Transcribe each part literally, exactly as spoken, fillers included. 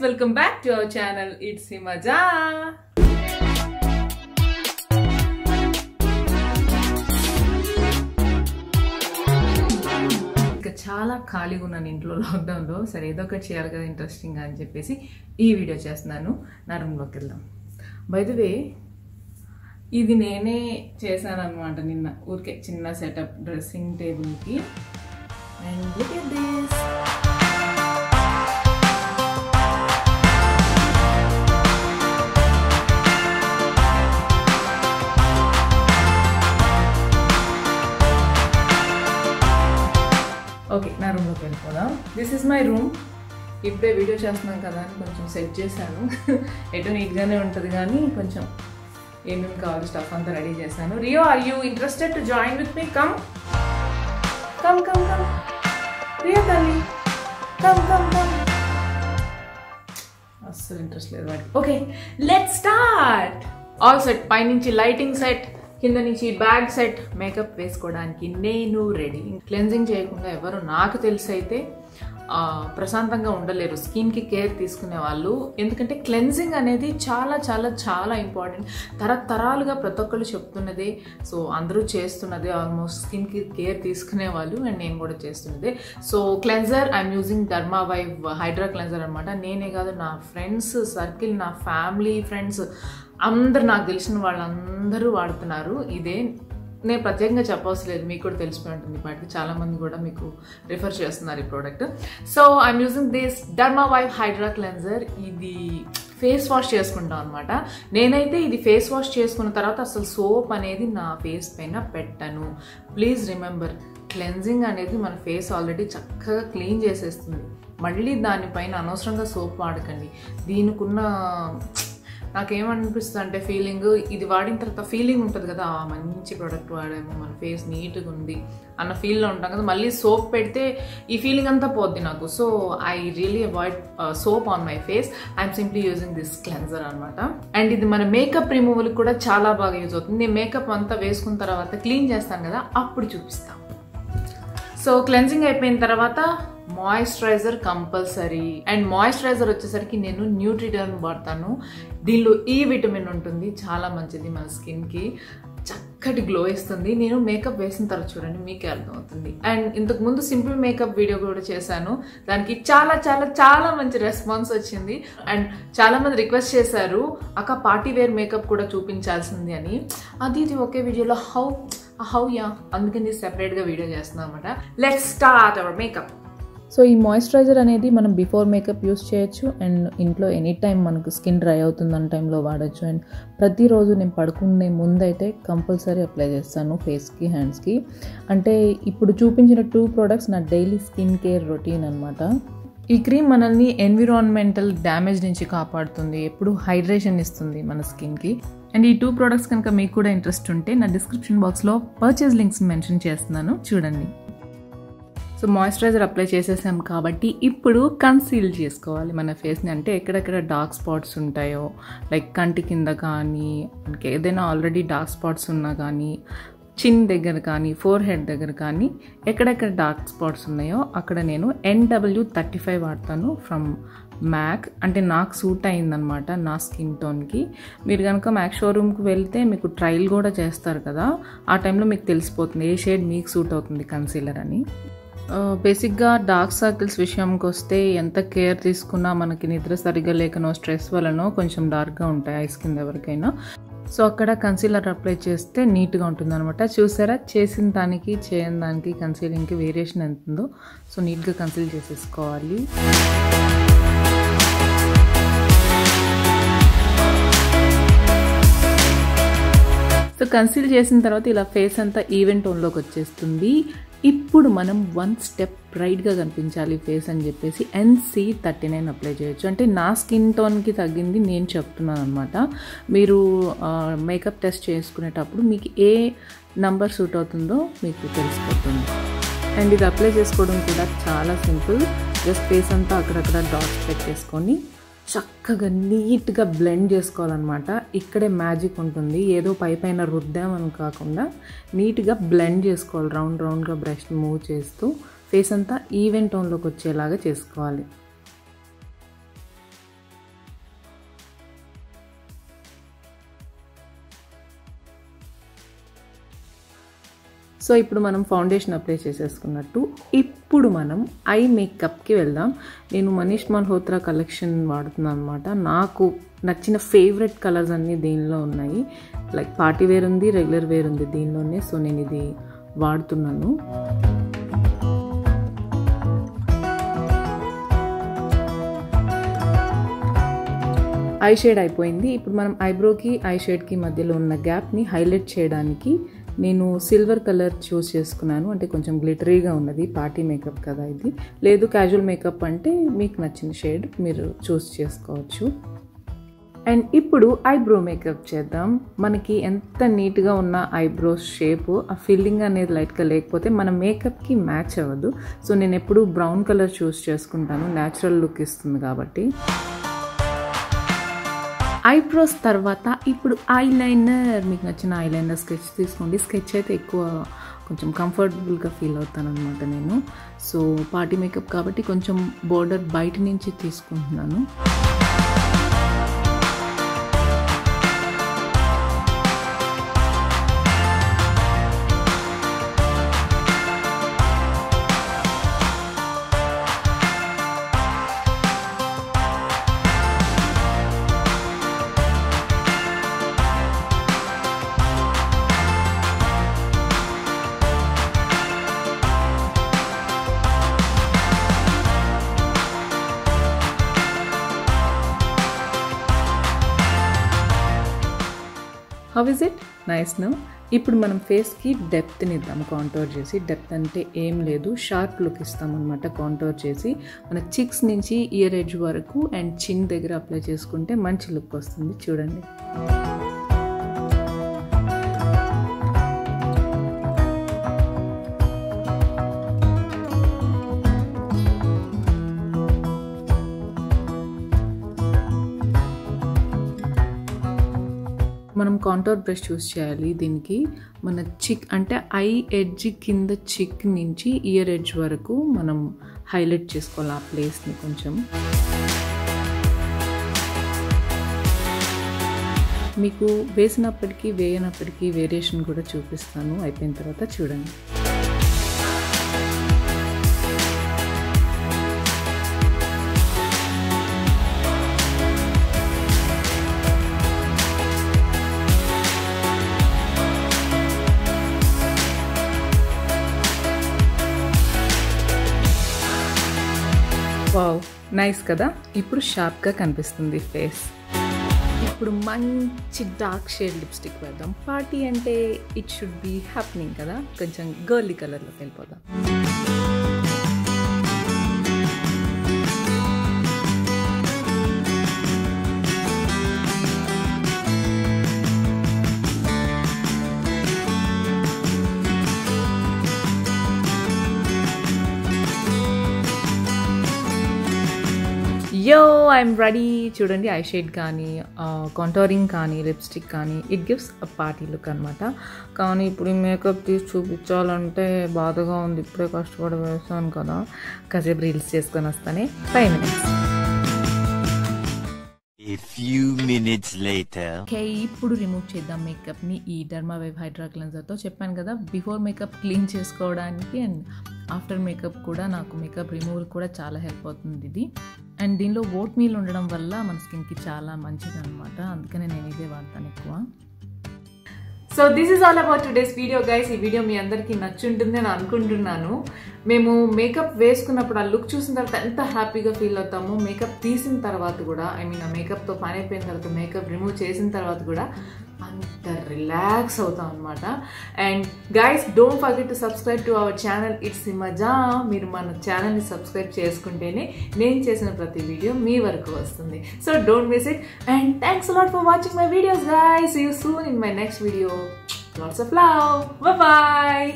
guys, welcome back to our channel. It's Himaja. చాలా ఖాళీగా ఉన్నాను ఇంట్లో లాక్డౌన్లో, సరే ఏదో ఒకటి చేయాలి కదా ఇంట్రెస్టింగ్గా అని చెప్పేసి ఈ వీడియో చేస్తున్నాను. నా రూమ్లోకి వెళ్దాం. బై ది వే, ఇది నేనే చేశాను అనమాట. నిన్న ఊరికే చిన్న సెటప్ డ్రెస్సింగ్ టేబుల్కి. And look at this, okay నా రూమ్లోకి వెళ్ళిపోదాం. This is my room. ఇప్పుడే వీడియో చేస్తున్నాం కదా అని కొంచెం సెట్ చేశాను. ఎటు నీట్గానే ఉంటుంది కానీ కొంచెం ఏమేమి కావాలి స్టఫ్ అంతా రెడీ చేశాను. Rio, are you interested to join with me? Come come come come Rio, తల్లి కమ్ కమ్ కమ్. అస్సలు ఇంట్రెస్ట్ లేదు వాడికి. Okay let's start. All set, పైనుంచి లైటింగ్ సెట్, కింద నుంచి బ్యాగ్ సెట్, మేకప్ వేసుకోవడానికి నేను రెడీ. క్లెన్జింగ్ చేయకుండా ఎవరు నాకు తెలిసి అయితే ప్రశాంతంగా ఉండలేరు స్కిన్కి కేర్ తీసుకునే వాళ్ళు. ఎందుకంటే క్లెన్జింగ్ అనేది చాలా చాలా చాలా ఇంపార్టెంట్. తరతరాలుగా ప్రతి ఒక్కళ్ళు చెప్తున్నదే, సో అందరూ చేస్తున్నదే, ఆల్మోస్ట్ స్కిన్కి కేర్ తీసుకునే వాళ్ళు అండ్ నేను కూడా చేస్తున్నదే. So cleanser I'm using Dermavive hydra cleanser అనమాట. నేనే కాదు, నా ఫ్రెండ్స్ సర్కిల్, నా ఫ్యామిలీ ఫ్రెండ్స్ అందరు, నాకు తెలిసిన వాళ్ళందరూ వాడుతున్నారు ఇదే. నేను ప్రత్యేకంగా చెప్పవలసిన లేదు, మీకు కూడా తెలిసిపోయి ఉంటుంది వాటికి. చాలామంది కూడా మీకు రిఫర్ చేస్తున్నారు ఈ product. So I'm using this Dermavive hydra cleanser. ఇది ఫేస్ వాష్ చేసుకుంటాం అనమాట. నేనైతే ఇది ఫేస్ వాష్ చేసుకున్న తర్వాత అసలు సోప్ అనేది నా ఫేస్ పైన పెట్టను. ప్లీజ్ రిమెంబర్, క్లెన్జింగ్ అనేది మన ఫేస్ ఆల్రెడీ చక్కగా క్లీన్ చేసేస్తుంది. మళ్ళీ దానిపైన అనవసరంగా సోప్ వాడకండి. దీనికున్న నాకేమనిపిస్తుంది అంటే ఫీలింగ్, ఇది వాడిన తర్వాత ఫీలింగ్ ఉంటుంది కదా, మంచి ప్రోడక్ట్ వాడాము, మన ఫేస్ నీట్గా ఉంది అన్న ఫీల్లో ఉంటాం కదా. మళ్ళీ సోప్ పెడితే ఈ ఫీలింగ్ అంతా పోద్ది నాకు. So I really avoid soap on my face. I'm simply using this cleanser అనమాట. అండ్ ఇది మన మేకప్ రిమూవల్కి కూడా చాలా బాగా యూజ్ అవుతుంది. నేను మేకప్ అంతా వేసుకున్న తర్వాత క్లీన్ చేస్తాను కదా, అప్పుడు చూపిస్తాను. సో క్లెన్జింగ్ అయిపోయిన తర్వాత మాయిశ్చరైజర్ కంపల్సరీ. అండ్ మాయిశ్చరైజర్ వచ్చేసరికి నేను న్యూట్రిటర్న్ వాడతాను. దీనిలో ఈ విటమిన్ ఉంటుంది, చాలా మంచిది మన స్కిన్కి, చక్కటి గ్లో ఇస్తుంది. నేను మేకప్ వేసిన తర్వాత చూడండి, మీకే అర్థమవుతుంది. అండ్ ఇంతకుముందు సింపుల్ మేకప్ వీడియో కూడా చేశాను, దానికి చాలా చాలా చాలా మంచి రెస్పాన్స్ వచ్చింది. అండ్ చాలామంది రిక్వెస్ట్ చేశారు, అక్క పార్టీ వేర్ మేకప్ కూడా చూపించాల్సింది అని. అది ఇది ఒకే వీడియోలో హౌ హౌ యా, అందుకని సెపరేట్గా వీడియో చేస్తున్నాను అనమాట. Let's start our makeup. So ఈ మాయిశ్చరైజర్ అనేది మనం బిఫోర్ మేకప్ యూస్ చేయొచ్చు అండ్ ఇంట్లో ఎనీ టైం మనకు స్కిన్ డ్రై అవుతుందన్న టైంలో వాడచ్చు. అండ్ ప్రతిరోజు నేను పడుకునే ముందైతే కంపల్సరీ అప్లై చేస్తాను ఫేస్కి, హ్యాండ్స్కి. అంటే ఇప్పుడు చూపించిన టూ ప్రోడక్ట్స్ నా డైలీ స్కిన్ కేర్ రొటీన్ అనమాట. ఈ క్రీమ్ మనల్ని ఎన్విరాన్మెంటల్ డ్యామేజ్ నుంచి కాపాడుతుంది, ఎప్పుడు హైడ్రేషన్ ఇస్తుంది మన స్కిన్కి. అండ్ ఈ టూ ప్రోడక్ట్స్ కనుక మీకు కూడా ఇంట్రెస్ట్ ఉంటే నా డిస్క్రిప్షన్ బాక్స్లో పర్చేజ్ లింక్స్ మెన్షన్ చేస్తున్నాను, చూడండి. సో మాయిశ్చరైజర్ అప్లై చేసేసాం కాబట్టి ఇప్పుడు కన్సీల్ చేసుకోవాలి మన ఫేస్ని. అంటే ఎక్కడెక్కడ డార్క్ స్పాట్స్ ఉంటాయో, లైక్ కంటి కింద కానీ, ఏదైనా ఆల్రెడీ డార్క్ స్పాట్స్ ఉన్నా కానీ, చిన్ దగ్గర కానీ, ఫోర్ హెడ్ దగ్గర కానీ ఎక్కడెక్కడ డార్క్ స్పాట్స్ ఉన్నాయో అక్కడ నేను ఎన్డబ్ల్యూ థర్టీ ఫైవ్ వాడతాను ఫ్రమ్ మ్యాక్. అంటే నాకు సూట్ అయిందనమాట నా స్కిన్ టోన్కి. మీరు కనుక మ్యాక్ షోరూమ్కి వెళ్తే మీకు ట్రయల్ కూడా చేస్తారు కదా, ఆ టైంలో మీకు తెలిసిపోతుంది ఏ షేడ్ మీకు సూట్ అవుతుంది కన్సీలర్ అని. బేసిక్గా డార్క్ సర్కిల్స్ విషయంకి వస్తే ఎంత కేర్ తీసుకున్నా మనకి నిద్ర సరిగా లేకనో, స్ట్రెస్ వలనో కొంచెం డార్క్గా ఉంటాయి ఐస్ కింద ఎవరికైనా. సో అక్కడ కన్సీలర్ అప్లై చేస్తే నీట్గా ఉంటుంది అనమాట. చూసారా, చేసిన దానికి చేయని దానికి కన్సీలింగ్కి వేరియేషన్ ఎంత ఉందో. సో నీట్గా కన్సీల్ చేసేసుకోవాలి. సో కన్సీల్ చేసిన తర్వాత ఇలా ఫేస్ అంతా ఈవెన్ టోన్లోకి వచ్చేస్తుంది. ఇప్పుడు మనం వన్ స్టెప్ బ్రైట్గా కనిపించాలి ఫేస్ అని చెప్పేసి ఎన్సీ థర్టీ నైన్ అప్లై చేయొచ్చు. అంటే నా స్కిన్ టోన్కి తగ్గింది నేను చెప్తున్నాను అనమాట. మీరు మేకప్ టెస్ట్ చేసుకునేటప్పుడు మీకు ఏ నంబర్ సూట్ అవుతుందో మీకు తెలిసిపోతుంది. అండ్ ఇది అప్లై చేసుకోవడం కూడా చాలా సింపుల్. జస్ట్ ఫేస్ అంతా అక్కడక్కడ డాట్స్ పెట్టేసుకొని చక్కగా నీట్గా బ్లెండ్ చేసుకోవాలన్నమాట. ఇక్కడే మ్యాజిక్ ఉంటుంది. ఏదో పై పైన రుద్దామని కాకుండా నీట్గా బ్లెండ్ చేసుకోవాలి. రౌండ్ రౌండ్గా బ్రష్ మూవ్ చేస్తూ ఫేస్ అంతా ఈవెన్ టోన్లోకి వచ్చేలాగా చేసుకోవాలి. సో ఇప్పుడు మనం ఫౌండేషన్ అప్లై చేసేసుకున్నట్టు ఇప్పుడు మనం ఐ మేకప్ కి వెళ్దాం. నేను మనీష్ మల్హోత్రా కలెక్షన్ వాడుతున్నాను అన్నమాట. నాకు నచ్చిన ఫేవరెట్ కలర్స్ అన్నీ దీనిలో ఉన్నాయి. లైక్ పార్టీ వేర్ ఉంది, రెగ్యులర్ వేర్ ఉంది దీనిలోనే. సో నేను ఇది వాడుతున్నాను. ఐ షేడ్ అయిపోయింది. ఇప్పుడు మనం ఐబ్రోకి ఐ షేడ్కి మధ్యలో ఉన్న గ్యాప్ని హైలైట్ చేయడానికి నేను సిల్వర్ కలర్ చూస్ చేసుకున్నాను. అంటే కొంచెం గ్లిటరీగా ఉన్నది, పార్టీ మేకప్ కదా ఇది. లేదు క్యాజువల్ మేకప్ అంటే మీకు నచ్చిన షేడ్ మీరు చూస్ చేసుకోవచ్చు. అండ్ ఇప్పుడు ఐబ్రో మేకప్ చేద్దాం. మనకి ఎంత నీట్గా ఉన్న ఐబ్రోస్ షేప్, ఆ ఫిల్లింగ్ అనేది లైట్గా లేకపోతే మన మేకప్కి మ్యాచ్ అవ్వదు. సో నేను ఎప్పుడు బ్రౌన్ కలర్ చూస్ చేసుకుంటాను, న్యాచురల్ లుక్ ఇస్తుంది కాబట్టి. ఐబ్రోస్ తర్వాత ఇప్పుడు ఐలైనర్. మీకు నచ్చిన ఐలైనర్ స్కెచ్ తీసుకోండి. స్కెచ్ అయితే ఎక్కువ కొంచెం కంఫర్టబుల్గా ఫీల్ అవుతాను అనమాట నేను. సో పార్టీ మేకప్ కాబట్టి కొంచెం బోర్డర్ బయట నుంచి తీసుకుంటున్నాను. How is it? Nice now. ఇప్పుడు మనం ఫేస్కి డెప్త్ని ఇద్దాం కాంటోర్ చేసి. డెప్త్ అంటే ఏం లేదు, షార్ప్ లుక్ ఇస్తామన్నమాట కాంటోర్ చేసి. మన చిక్స్ నుంచి ఇయర్ ఎడ్జ్ వరకు అండ్ చిన్ దగ్గర అప్లై చేసుకుంటే మంచి లుక్ వస్తుంది. చూడండి, మనం కాంటోర్ బ్రష్ యూస్ చేయాలి దీనికి. మన చిక్ అంటే ఐ ఎడ్జ్ కింద చిక్ నుంచి ఇయర్ ఎడ్జ్ వరకు మనం హైలైట్ చేసుకోవాలి ఆ ప్లేస్ని కొంచెం. మీకు వేసినప్పటికీ వేయనప్పటికీ వేరియేషన్ కూడా చూపిస్తాను అయిపోయిన తర్వాత. చూడండి, వావ్ నైస్ కదా. ఇప్పుడు షార్ప్గా కనిపిస్తుంది ఫేస్. ఇప్పుడు మంచి డార్క్ షేడ్ లిప్స్టిక్ వేద్దాం. పార్టీ అంటే ఇట్ షుడ్ బి హ్యాపెనింగ్ కదా. కొంచెం గర్లీ కలర్లోకి వెళ్ళిపోదాం. Yo I'm ready. చూడండి, ఐ షేడ్ కానీ కాంటోరింగ్ కానీ లిప్స్టిక్ కానీ it gives a party look అనమాట. కానీ ఇప్పుడు మేకప్ తీసి చూపించాలంటే బాధగా ఉంది. ఇప్పుడే కష్టపడి వేసాను కదా, కాసేపు రీల్స్ చేసుకొని వస్తానే. Five minutes A few minutes later. Okay, ఇప్పుడు రిమూవ్ చేద్దాం మేకప్ ని ఈ డర్మావైవ్ హైడ్రా క్లెన్సర్ తో. చెప్పాను కదా బిఫోర్ మేకప్ క్లీన్ చేసుకోవడానికి అండ్ ఆఫ్టర్ మేకప్ కూడా నాకు మేకప్ రిమూవల్ కూడా చాలా హెల్ప్ అవుతుంది ఇది. అండ్ దీనిలో ఓట్ మీల్ ఉండడం వల్ల మన స్కిన్కి చాలా మంచిది అనమాట. అందుకనే నేను ఇదే వాడతాను ఎక్కువ. So this is all about today's video guys. ఈ వీడియో మీ అందరికీ నచ్చుంటుందని అనుకుంటున్నాను. మేము మేకప్ వేసుకున్నప్పుడు ఆ లుక్ చూసిన తర్వాత ఎంత హ్యాపీగా ఫీల్ అవుతామో, మేకప్ తీసిన తర్వాత కూడా, ఐ మీన్ ఆ మేకప్తో పని అయిపోయిన తర్వాత, మేకప్ రిమూవ్ చేసిన తర్వాత కూడా అంత రిలాక్స్ అవుతాం అనమాట. And guys, don't forget to subscribe to our channel it's Himaja. మీరు మన ఛానల్ని సబ్స్క్రైబ్ చేసుకుంటేనే నేను చేసిన ప్రతి వీడియో మీ వరకు వస్తుంది. So don't miss it. And thanks a lot for watching my videos guys. See you soon in my next video. Lots of love. Bye.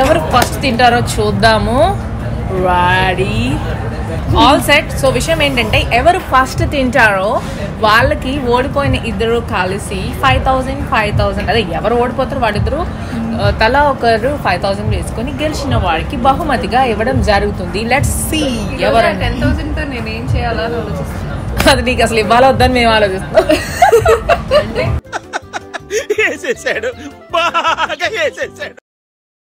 ఎవరు ఫస్ట్ తింటారో చూద్దాము. రాడీ ఆల్ సెట్. సో విషయం ఏంటంటే ఎవరు ఫస్ట్ తింటారో వాళ్ళకి ఓడిపోయిన ఇద్దరు కలిసి ఫైవ్ థౌజండ్ ఫైవ్ థౌజండ్ అదే ఎవరు ఓడిపోతారు వాళ్ళిద్దరు తలా ఒకరు ఫైవ్ థౌజండ్ వేసుకొని గెలిచిన వాడికి బహుమతిగా ఇవ్వడం జరుగుతుంది. లెట్స్ సీ ఎవరు టెన్ థౌజండ్తో నేను ఏం చేయాలని ఆలోచిస్తున్నాను. అది నీకు అసలు ఇవ్వాలా వద్దని మేము ఆలోచిస్తున్నాం. అంటే